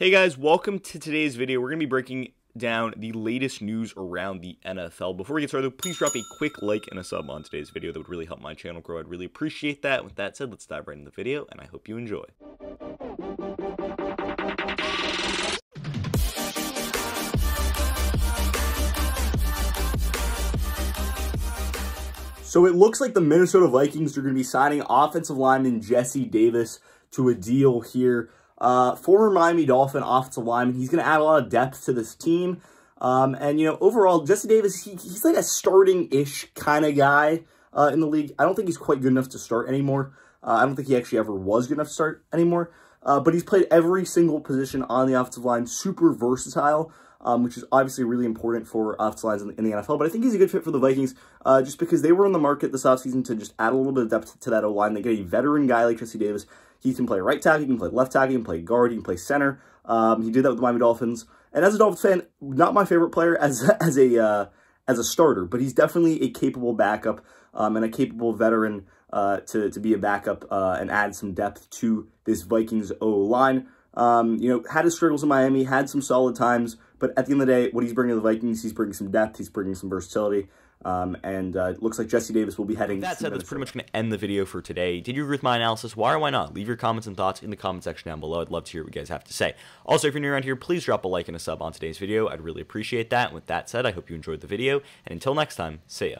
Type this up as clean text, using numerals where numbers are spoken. Hey guys, welcome to today's video. We're going to be breaking down the latest news around the NFL. Before we get started, please drop a quick like and a sub on today's video. That would really help my channel grow. I'd really appreciate that. With that said, let's dive right into the video, and I hope you enjoy. So it looks like the Minnesota Vikings are going to be signing offensive lineman Jesse Davis to a deal here. Former Miami Dolphin offensive lineman. He's going to add a lot of depth to this team. And, you know, overall, Jesse Davis, he's like a starting-ish kind of guy in the league. I don't think he's quite good enough to start anymore. I don't think he actually ever was good enough to start anymore. But he's played every single position on the offensive line, super versatile, which is obviously really important for offensive lines in the NFL. But I think he's a good fit for the Vikings just because they were on the market this offseason to just add a little bit of depth to that O-line. They get a veteran guy like Jesse Davis. He can play right tackle, he can play left tackle, he can play guard, he can play center. He did that with the Miami Dolphins. And as a Dolphins fan, not my favorite player as a starter, but he's definitely a capable backup and a capable veteran to be a backup and add some depth to this Vikings O-line. You know, had his struggles in Miami, had some solid times, but at the end of the day, what he's bringing to the Vikings, he's bringing some depth, he's bringing some versatility. It looks like Jesse Davis will be heading. That said, that's pretty much going to end the video for today. Did you agree with my analysis? Why or why not? Leave your comments and thoughts in the comment section down below. I'd love to hear what you guys have to say. Also, if you're new around here, please drop a like and a sub on today's video. I'd really appreciate that. And with that said, I hope you enjoyed the video. And until next time, see ya.